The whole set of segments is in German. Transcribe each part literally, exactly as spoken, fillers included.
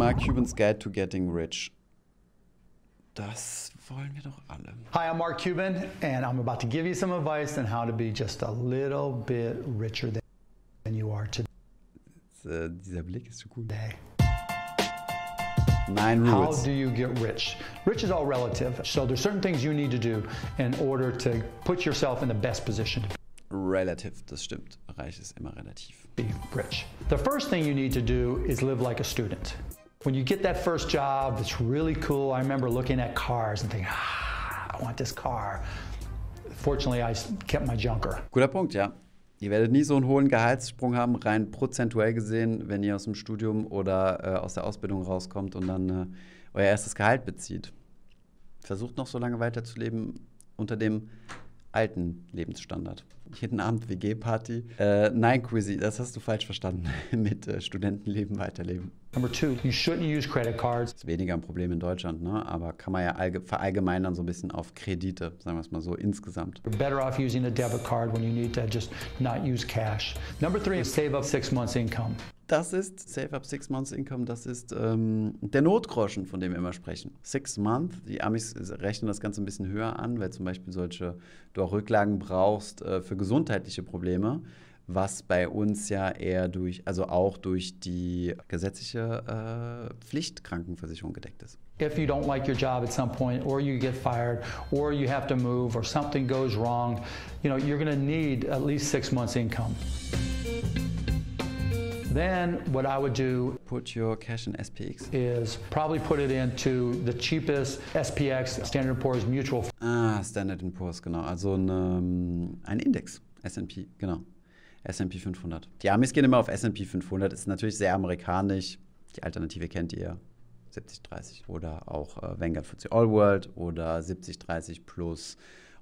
Mark Cuban's Guide to Getting Rich. Das wollen wir doch alle. Hi, I'm Mark Cuban and I'm about to give you some advice on how to be just a little bit richer than you are today. Äh, dieser Blick ist so cool. Day. Nine rules. How do you get rich? Rich is all relative. So there's certain things you need to do in order to put yourself in the best position. Relative, das stimmt. Reich ist immer relativ. Be rich. The first thing you need to do is live like a student. When you get that first job, it's really cool. I remember looking at cars and thinking, ah, I want this car. Fortunately, I kept my junker. Guter Punkt, ja. Ihr werdet nie so einen hohen Gehaltssprung haben, rein prozentuell gesehen, wenn ihr aus dem Studium oder äh, aus der Ausbildung rauskommt und dann äh, euer erstes Gehalt bezieht. Versucht noch so lange weiterzuleben unter dem alten Lebensstandard. Jeden Abend W G-Party. Äh, nein, Quizzy, das hast du falsch verstanden mit äh, Studentenleben weiterleben. Number two, you shouldn't use credit cards. Ist weniger ein Problem in Deutschland, ne? Aber kann man ja verallgemeinern so ein bisschen auf Kredite, sagen wir es mal so insgesamt. You're better off using a debit card when you need to just not use cash. Number three, save up six months income. Das ist Save Up Six Months Income, das ist ähm, der Notgroschen, von dem wir immer sprechen. Six Month, die Amis rechnen das Ganze ein bisschen höher an, weil zum Beispiel solche, du auch Rücklagen brauchst äh, für gesundheitliche Probleme, was bei uns ja eher durch, also auch durch die gesetzliche äh, Pflichtkrankenversicherung gedeckt ist. If you don't like your job at some point, or you get fired, or you have to move, or something goes wrong, you know, you're gonna need at least six months income. Then what I would do put your cash in S P X is probably put it into the cheapest S P X, Standard and Poor's Mutual Fund. Ah, Standard and Poor's, genau. Also ein, um, ein Index, S and P, genau. S and P fünfhundert. Die Amis gehen immer auf S and P fünfhundert, ist natürlich sehr amerikanisch. Die Alternative kennt ihr, siebzig dreißig oder auch äh, Vanguard F T S E All World oder siebzig dreißig plus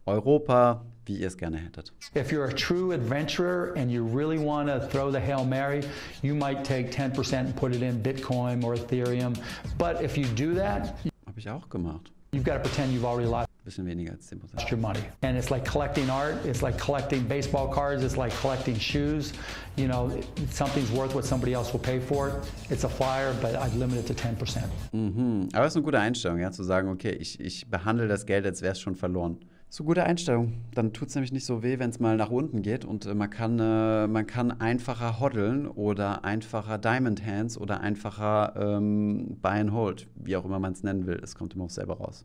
Europa, wie ihr es gerne hättet. If you're a true adventurer and you really want to throw the Hail Mary, you might take ten percent and put it in Bitcoin or Ethereum. But if you do that, habe ich auch gemacht. You've got to pretend you've already lost. Bisschen weniger als zehn Prozent. Your money. And it's like collecting art, it's like collecting baseball cards, it's like collecting shoes. You know, something's worth what somebody else will pay for it. It's a flyer, but I'd limit it to ten percent. Mhm. Aber es ist eine gute Einstellung, ja, zu sagen, okay, ich, ich behandle das Geld, als wäre es schon verloren. So gute Einstellung. Dann tut es nämlich nicht so weh, wenn es mal nach unten geht und äh, man, kann, äh, man kann einfacher hoddeln oder einfacher Diamond Hands oder einfacher ähm, Buy and Hold, wie auch immer man es nennen will. Es kommt immer auch selber raus.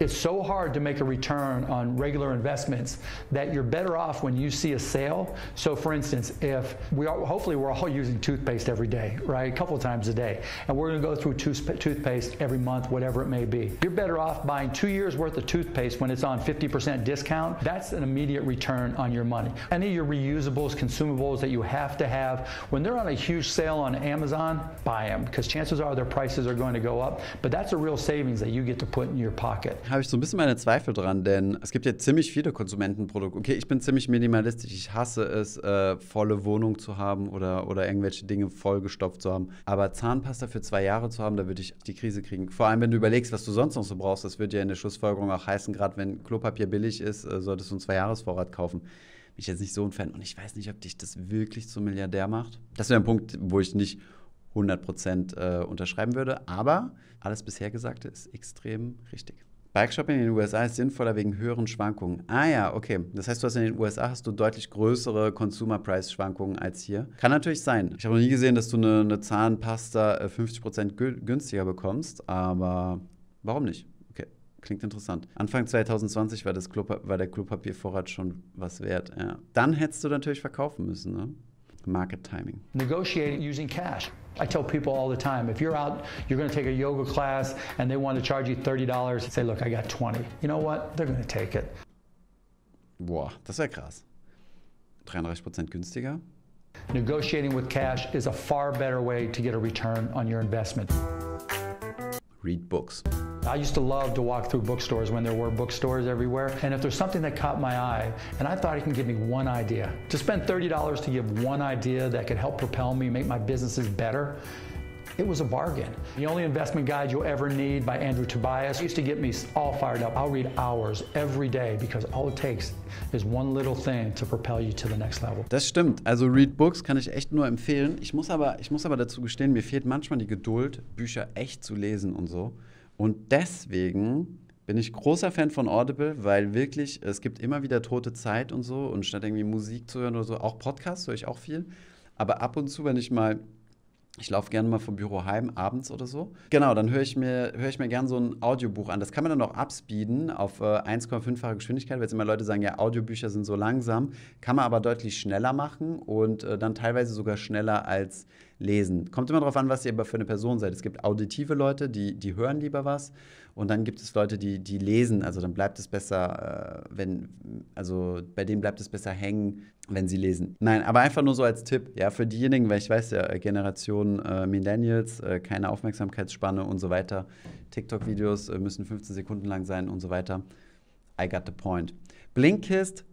It's so hard to make a return on regular investments that you're better off when you see a sale. So for instance, if we are, hopefully we're all using toothpaste every day, right? A couple of times a day. And we're gonna go through toothpaste every month, whatever it may be. You're better off buying two years worth of toothpaste when it's on fifty percent discount. That's an immediate return on your money. Any of your reusables, consumables that you have to have, when they're on a huge sale on Amazon, buy them, because chances are their prices are going to go up. But that's a real savings that you get to put in your pocket. Habe ich so ein bisschen meine Zweifel dran, denn es gibt ja ziemlich viele Konsumentenprodukte. Okay, ich bin ziemlich minimalistisch, ich hasse es, äh, volle Wohnung zu haben oder, oder irgendwelche Dinge vollgestopft zu haben. Aber Zahnpasta für zwei Jahre zu haben, da würde ich die Krise kriegen. Vor allem, wenn du überlegst, was du sonst noch so brauchst, das würde ja in der Schlussfolgerung auch heißen, gerade wenn Klopapier billig ist, äh, solltest du einen Zwei-Jahres-Vorrat kaufen. Bin ich jetzt nicht so ein Fan und ich weiß nicht, ob dich das wirklich zum Milliardär macht. Das wäre ein Punkt, wo ich nicht hundert Prozent äh, unterschreiben würde, aber alles bisher Gesagte ist extrem richtig. Bike-Shopping in den U S A ist sinnvoller wegen höheren Schwankungen. Ah ja, okay. Das heißt, du hast in den U S A hast du deutlich größere Consumer-Price-Schwankungen als hier. Kann natürlich sein. Ich habe noch nie gesehen, dass du eine, eine Zahnpasta fünfzig Prozent günstiger bekommst, aber warum nicht? Okay, klingt interessant. Anfang zwanzig zwanzig war, das Klop- war der Klopapiervorrat schon was wert. Ja. Dann hättest du natürlich verkaufen müssen, ne? Market timing. Negotiate using cash. I tell people all the time, if you're out, you're going to take a yoga class and they want to charge you thirty dollars, say, look, I got twenty. You know what? They're going to take it. Boah, das wäre krass. dreiunddreißig Prozent günstiger. Negotiating with cash is a far better way to get a return on your investment. Read books. I used to love to walk through bookstores when there were bookstores everywhere. And if there's something that caught my eye, and I thought it can give me one idea, to spend thirty dollars to give one idea that could help propel me, make my businesses better, It was a bargain. The Only Investment Guide You'll Ever Need by Andrew Tobias used to get me all fired up. I'll read hours every day because all it takes is one little thing to propel you to the next level. Das stimmt. Also Read Books kann ich echt nur empfehlen. Ich muss aber, ich muss aber dazu gestehen, mir fehlt manchmal die Geduld, Bücher echt zu lesen und so. Und deswegen bin ich großer Fan von Audible, weil wirklich, es gibt immer wieder tote Zeit und so. Und statt irgendwie Musik zu hören oder so, auch Podcasts höre ich auch viel. Aber ab und zu, wenn ich mal, ich laufe gerne mal vom Büro heim, abends oder so. Genau, dann höre ich mir, höre ich mir gerne so ein Audiobuch an. Das kann man dann auch upspeeden auf äh, eins Komma fünffache Geschwindigkeit, weil jetzt immer Leute sagen, ja, Audiobücher sind so langsam. Kann man aber deutlich schneller machen und äh, dann teilweise sogar schneller als lesen. Kommt immer darauf an, was ihr aber für eine Person seid. Es gibt auditive Leute, die, die hören lieber was. Und dann gibt es Leute, die, die lesen. Also dann bleibt es besser, äh, wenn, also bei denen bleibt es besser hängen, wenn sie lesen. Nein, aber einfach nur so als Tipp, ja, für diejenigen, weil ich weiß ja, Generation äh, Millennials, äh, keine Aufmerksamkeitsspanne und so weiter. TikTok-Videos äh, müssen fünfzehn Sekunden lang sein und so weiter. I got the point. Blinkist,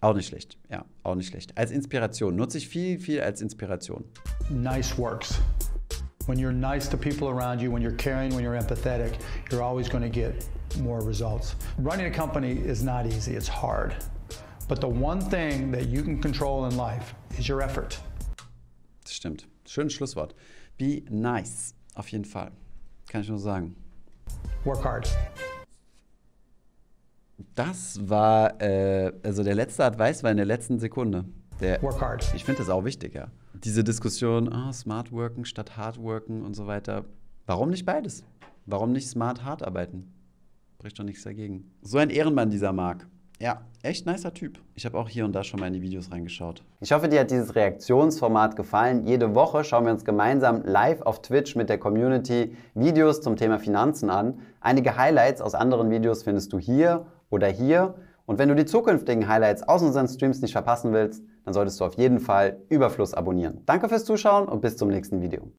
auch nicht schlecht, ja, auch nicht schlecht. Als Inspiration, nutze ich viel, viel als Inspiration. Nice works. When you're nice to people around you, when you're caring, when you're empathetic, you're always going to get more results. Running a company is not easy, it's hard. But the one thing that you can control in life is your effort. Das stimmt. Schönes Schlusswort. Be nice. Auf jeden Fall. Kann ich nur sagen. Work hard. Das war, äh, also der letzte Advice war in der letzten Sekunde. Der, Work hard. Ich finde das auch wichtig, ja. Diese Diskussion, oh, smart worken statt hard worken und so weiter. Warum nicht beides? Warum nicht smart hart arbeiten? Bricht doch nichts dagegen. So ein Ehrenmann, dieser Mark. Ja, echt nicer Typ. Ich habe auch hier und da schon mal in die Videos reingeschaut. Ich hoffe, dir hat dieses Reaktionsformat gefallen. Jede Woche schauen wir uns gemeinsam live auf Twitch mit der Community Videos zum Thema Finanzen an. Einige Highlights aus anderen Videos findest du hier oder hier. Und wenn du die zukünftigen Highlights aus unseren Streams nicht verpassen willst, dann solltest du auf jeden Fall Überfluss abonnieren. Danke fürs Zuschauen und bis zum nächsten Video.